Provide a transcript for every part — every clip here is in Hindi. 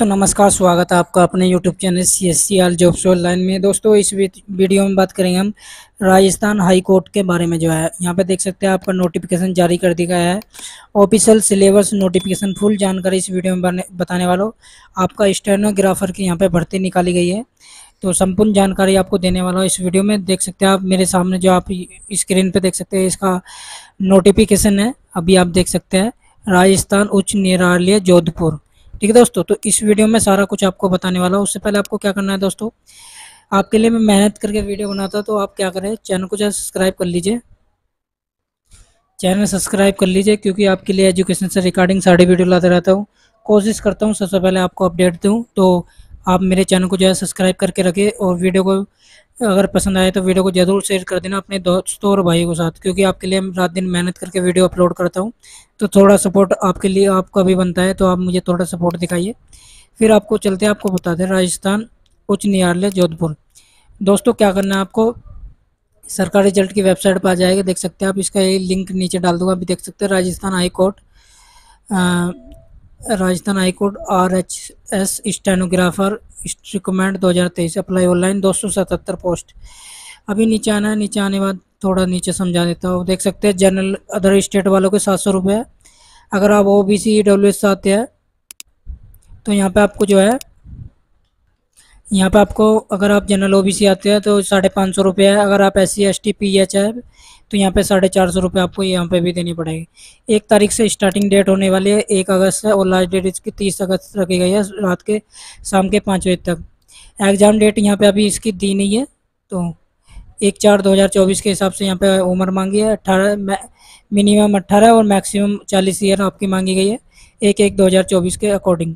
तो नमस्कार, स्वागत है आपका अपने YouTube channel CSCL jobs online में। दोस्तों, इस वीडियो में बात करेंगे हम राजस्थान हाई कोर्ट के बारे में। जो है यहाँ पे देख सकते हैं आपका नोटिफिकेशन जारी कर दिया है, ऑफिशियल सिलेबस नोटिफिकेशन। फुल जानकारी इस वीडियो में बताने वालों। आपका स्टेनोग्राफर की यहाँ पर भर्ती निकाली गई है, तो संपूर्ण जानकारी आपको देने वाला इस वीडियो में। देख सकते हैं आप मेरे सामने जो आप स्क्रीन पर देख सकते हैं, इसका नोटिफिकेशन है। अभी आप देख सकते हैं राजस्थान उच्च न्यायालय जोधपुर। ठीक है दोस्तों, तो इस वीडियो में सारा कुछ आपको बताने वाला हूँ। उससे पहले आपको क्या करना है दोस्तों, आपके लिए मैं मेहनत करके वीडियो बनाता हूँ, तो आप क्या करें, चैनल को सब्सक्राइब कर लीजिए, चैनल सब्सक्राइब कर लीजिए, क्योंकि आपके लिए एजुकेशन से रिगार्डिंग सारी वीडियो लाते रहता हूँ। कोशिश करता हूँ सबसे पहले आपको अपडेट दूँ, तो आप मेरे चैनल को सब्सक्राइब करके रखें। और वीडियो को अगर पसंद आए तो वीडियो को ज़रूर शेयर कर देना अपने दोस्तों और भाइयों के साथ, क्योंकि आपके लिए रात दिन मेहनत करके वीडियो अपलोड करता हूं, तो थोड़ा सपोर्ट आपके लिए आपका भी बनता है, तो आप मुझे थोड़ा सपोर्ट दिखाइए। फिर आपको चलते हैं, आपको बता दें राजस्थान उच्च न्यायालय जोधपुर। दोस्तों, क्या करना है आपको, सरकारी रिजल्ट की वेबसाइट पर आ जाएगा। देख सकते हैं आप, इसका ये लिंक नीचे डाल दूँगा। अभी देख सकते हैं Rajasthan high court, Rajasthan high court RHS stenographer recommend 2023 apply online 277 post. अभी नीचे आना है, नीचे आने के बाद थोड़ा नीचे समझा देता हूँ। देख सकते हैं जनरल अदर स्टेट वालों के 700 रुपये। अगर आप OBC EWS से आते हैं तो यहाँ पे आपको जो है, यहाँ पे आपको अगर आप जनरल OBC आते हैं तो 550 रुपये है। अगर आप SC ST PH है तो यहाँ पे 450 रुपये आपको यहाँ पे भी देनी पड़ेगी। 1 तारीख से स्टार्टिंग डेट होने वाली है, 1 अगस्त है, और लास्ट डेट इसकी 30 अगस्त रखी गई है, रात के शाम के 5 बजे तक। एग्ज़ाम डेट यहाँ पे अभी इसकी दी नहीं है, तो 1/4/2024 के हिसाब से यहाँ पे उम्र मांगी है। 18 मिनिमम 18 और मैक्सिमम 40 ईयर आपकी मांगी गई है, 1/1/2024 के अकॉर्डिंग।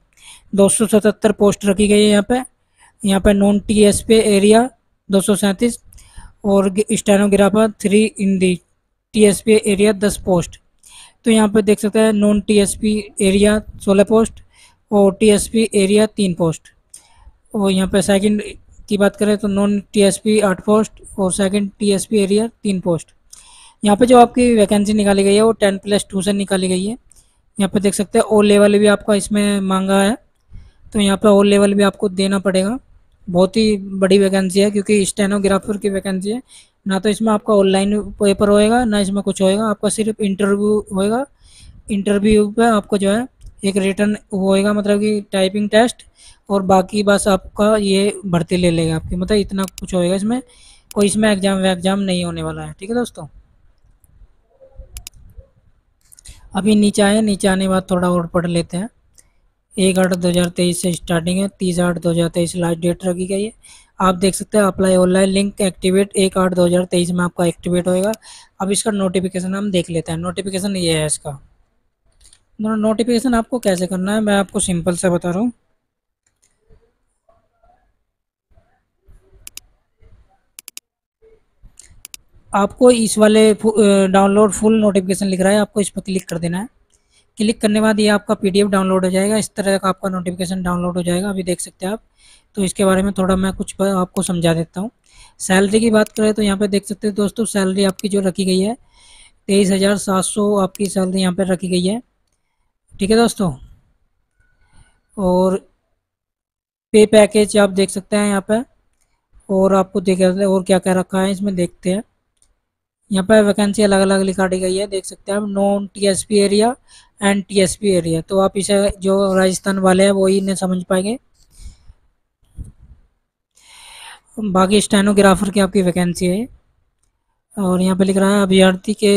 277 पोस्ट रखी गई है यहाँ पर। यहाँ पर नॉन TSP एरिया 237 और stenographer 3 in the TSP area 10 post. तो यहाँ पे देख सकते हैं नॉन TSP एरिया 16 पोस्ट और TSP एरिया 3 पोस्ट। और यहाँ पे सेकंड की बात करें तो नॉन TSP 8 पोस्ट और सेकंड TSP एरिया 3 पोस्ट। यहाँ पे जो आपकी वैकेंसी निकाली गई है वो 10+2 से निकाली गई है। यहाँ पे देख सकते हैं ओ लेवल भी आपका इसमें मांगा है, तो यहाँ पे ओ लेवल भी आपको देना पड़ेगा। बहुत ही बड़ी वैकेंसी है, क्योंकि स्टेनोग्राफर की वैकेंसी है ना। तो इसमें आपका ऑनलाइन पेपर होएगा ना, इसमें कुछ होएगा, आपका सिर्फ इंटरव्यू होएगा। इंटरव्यू पे आपको जो है एक रिटर्न होएगा, मतलब कि टाइपिंग टेस्ट, और बाकी बस आपका ये भर्ती ले लेगा आपकी, मतलब इतना कुछ होएगा इसमें। कोई इसमें एग्ज़ाम नहीं होने वाला है। ठीक है दोस्तों, अभी नीचे आए, नीचे आने के बाद थोड़ा और पढ़ लेते हैं। 1/8/2023 से स्टार्टिंग है, 30/8/2023 लास्ट डेट रखी गई है। आप देख सकते हैं अप्लाई ऑनलाइन लिंक एक्टिवेट 1/8/2023 में आपका एक्टिवेट होएगा। अब इसका नोटिफिकेशन हम देख लेते हैं। नोटिफिकेशन ये है इसका। नोटिफिकेशन आपको कैसे करना है, मैं आपको सिंपल से बता रहा हूँ। आपको इस वाले डाउनलोड फुल नोटिफिकेशन लिख रहा है, आपको इस पर क्लिक कर देना है। क्लिक करने के बाद ये आपका PDF डाउनलोड हो जाएगा। इस तरह का आपका नोटिफिकेशन डाउनलोड हो जाएगा। अभी देख सकते हैं आप, तो इसके बारे में थोड़ा मैं कुछ आपको समझा देता हूँ। सैलरी की बात करें तो यहाँ पे देख सकते हैं दोस्तों, सैलरी आपकी जो रखी गई है 23,700 आपकी सैलरी यहाँ पे रखी गई है। ठीक है दोस्तों, और पे पैकेज आप देख सकते हैं यहाँ पर, और आपको देख सकते हैं और क्या क्या रखा है इसमें, देखते हैं। यहाँ पर वैकेंसी अलग अलग लिखा दी गई है, देख सकते हैं आप, non TSP area and TSP area. तो आप इसे जो राजस्थान वाले हैं वो ही नहीं समझ पाएंगे। बाकी स्टेनोग्राफर की आपकी वैकेंसी है, और यहाँ पे लिख रहा है अभ्यर्थी के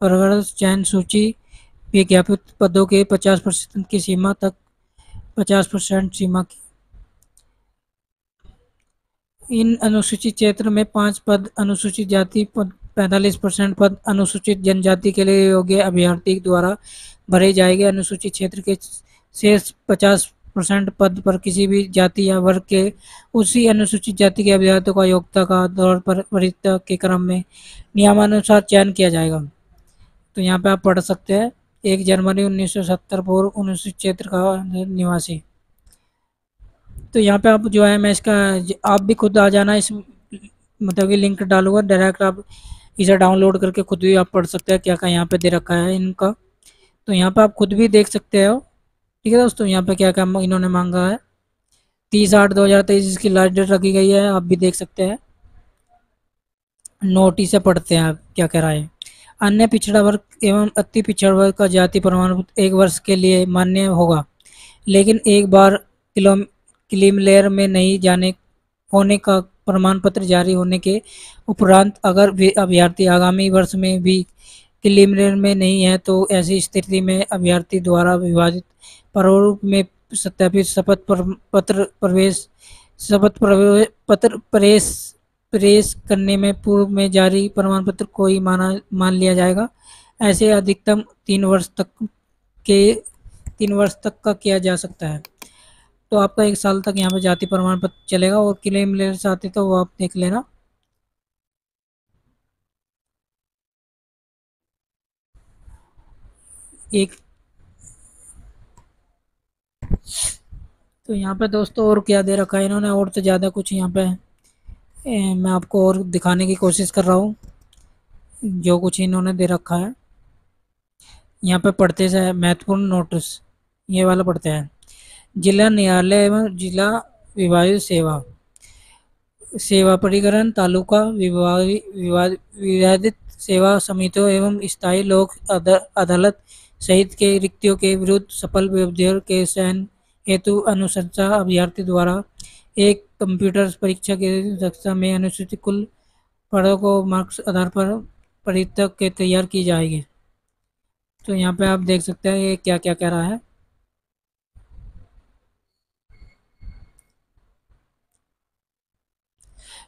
प्रवर्तन चयन सूची विज्ञापित पदों के 50% की सीमा तक 50% सीमा की इन अनुसूचित क्षेत्र में 5 पद, अनुसूचित जाति पद 45% पद, अनुसूचित जनजाति के लिए योग्य अभ्यर्थी द्वारा भरे जाएंगे। अनुसूचित क्षेत्र के शेष 50% पद पर किसी भी जाति या वर्ग के उसी अनुसूचित जाति के अभ्यर्थियों का योग्यता का आधार पर वरीयता के क्रम में नियमानुसार चयन किया जाएगा। तो यहाँ पे आप पढ़ सकते हैं 1 जनवरी 1970 पूर्व अनुसूचित क्षेत्र का निवासी। तो यहाँ पे आप जो है, मैं इसका आप भी खुद आ जाना, इस मतलब कि लिंक डालूंगा डायरेक्ट, आप इसे डाउनलोड करके खुद भी आप पढ़ सकते हैं क्या क्या यहाँ पे दे रखा है इनका। तो यहाँ पे आप खुद भी देख सकते हो, ठीक है दोस्तों, यहाँ पे क्या क्या इन्होंने मांगा है, 30/8/2023 इसकी लास्ट डेट रखी गई है, आप भी देख सकते हैं। नोटिस से पढ़ते हैं आप क्या कह रहा है। अन्य पिछड़ा वर्ग एवं अति पिछड़ा वर्ग का जाति प्रमाण पत्र 1 वर्ष के लिए मान्य होगा, लेकिन 1 बार क्लेम लेयर में नहीं जाने होने का प्रमाण पत्र जारी होने के उपरांत अगर अभ्यर्थी आगामी वर्ष में भी क्लेम लेयर में नहीं है तो ऐसी स्थिति में अभ्यर्थी द्वारा विभाजित प्रारूप में सत्यापित शपथ पत्र प्रेस करने में पूर्व में जारी प्रमाण पत्र को ही मान लिया जाएगा। ऐसे अधिकतम 3 वर्ष तक का किया जा सकता है। तो आपका 1 साल तक यहाँ पे जाति प्रमाण पत्र चलेगा, और क्लेम लेयर से आते तो वो आप देख लेना। एक तो यहाँ पे दोस्तों और क्या दे रखा है इन्होंने, और तो ज़्यादा कुछ यहाँ पे मैं आपको और दिखाने की कोशिश कर रहा हूँ जो कुछ इन्होंने दे रखा है। यहाँ पे पढ़ते हैं महत्वपूर्ण नोटिस, ये वाला पढ़ते हैं। जिला न्यायालय एवं जिला विभागीय सेवा प्राधिकरण, तालुका विवादित सेवा समितियों एवं स्थायी लोक अदालत सहित के रिक्तियों के विरुद्ध सफल व्यवधान के चयन हेतु अनुशंसा अभ्यर्थी द्वारा एक कंप्यूटर परीक्षा के कक्षा में अनुसूचित कुल पदों को मार्क्स आधार पर परीक्षक के तैयार की जाएगी। तो यहाँ पे आप देख सकते हैं ये क्या क्या कह रहा है।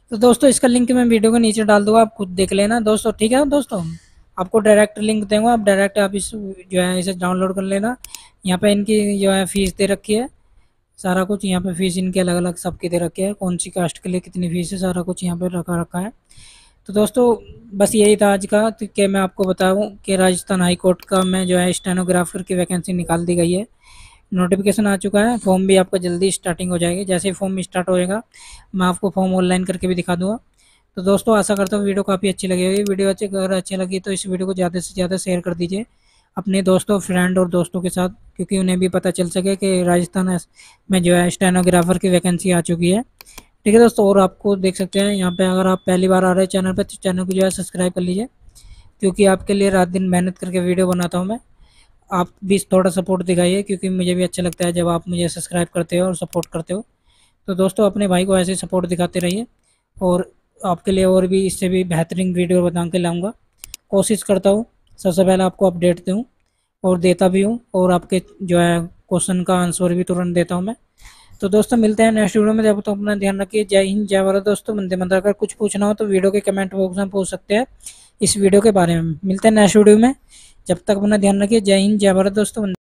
तो दोस्तों इसका लिंक मैं वीडियो के नीचे डाल दूंगा, आप खुद देख लेना दोस्तों, ठीक है दोस्तों। आपको डायरेक्ट लिंक देंगे, आप डायरेक्ट आप इस जो है इसे डाउनलोड कर लेना। यहाँ पे इनकी जो है फ़ीस दे रखी है, सारा कुछ यहाँ पे फ़ीस इनके अलग अलग सबकी दे रखी है, कौन सी कास्ट के लिए कितनी फ़ीस है, सारा कुछ यहाँ पे रखा है। तो दोस्तों बस यही था आज का कि मैं आपको बताऊं कि राजस्थान हाई कोर्ट का मैं जो है स्टेनोग्राफर की वैकेंसी निकाल दी गई है, नोटिफिकेशन आ चुका है, फॉर्म भी आपका जल्दी स्टार्टिंग हो जाएगी। जैसे ही फॉर्म स्टार्ट होएगा मैं आपको फॉर्म ऑनलाइन करके भी दिखा दूँगा। तो दोस्तों आशा करता हूँ वीडियो काफ़ी अच्छी लगी होगी, वीडियो अगर अच्छी लगी तो इस वीडियो को ज़्यादा से ज़्यादा शेयर कर दीजिए अपने दोस्तों, फ्रेंड और दोस्तों के साथ, क्योंकि उन्हें भी पता चल सके कि राजस्थान में जो है स्टेनोग्राफर की वैकेंसी आ चुकी है, ठीक है दोस्तों। और आपको देख सकते हैं यहाँ पे, अगर आप पहली बार आ रहे हैं चैनल पे तो चैनल को जो है सब्सक्राइब कर लीजिए, क्योंकि आपके लिए रात दिन मेहनत करके वीडियो बनाता हूँ मैं। आप भी थोड़ा सपोर्ट दिखाइए, क्योंकि मुझे भी अच्छा लगता है जब आप मुझे सब्सक्राइब करते हो और सपोर्ट करते हो। तो दोस्तों अपने भाई को ऐसे सपोर्ट दिखाते रहिए, और आपके लिए और भी इससे भी बेहतरीन वीडियो बना के लाऊँगा, कोशिश करता हूँ। सबसे पहले आपको अपडेट दूँ और देता भी हूँ, और आपके जो है क्वेश्चन का आंसर भी तुरंत देता हूँ मैं। तो दोस्तों मिलते हैं नेक्स्ट वीडियो में, जब तो अपना ध्यान रखिए। जय हिंद, जय भारत दोस्तों, वंदे मातरम। अगर कुछ पूछना हो तो वीडियो के कमेंट बॉक्स में पूछ सकते हैं इस वीडियो के बारे में। मिलते हैं नेक्स्ट वीडियो में, जब तक अपना ध्यान रखिए। जय हिंद, जय भारत दोस्तों।